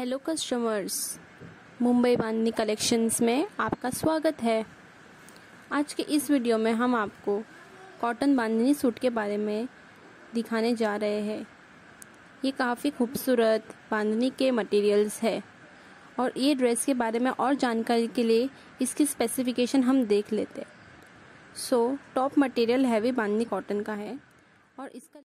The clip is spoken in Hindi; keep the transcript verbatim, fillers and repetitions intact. हेलो कस्टमर्स, मुंबई बांधनी कलेक्शंस में आपका स्वागत है। आज के इस वीडियो में हम आपको कॉटन बांधनी सूट के बारे में दिखाने जा रहे हैं। ये काफ़ी खूबसूरत बांधनी के मटेरियल्स है और ये ड्रेस के बारे में और जानकारी के लिए इसकी स्पेसिफिकेशन हम देख लेते हैं। सो टॉप मटेरियल हैवी बांधनी कॉटन का है और इसका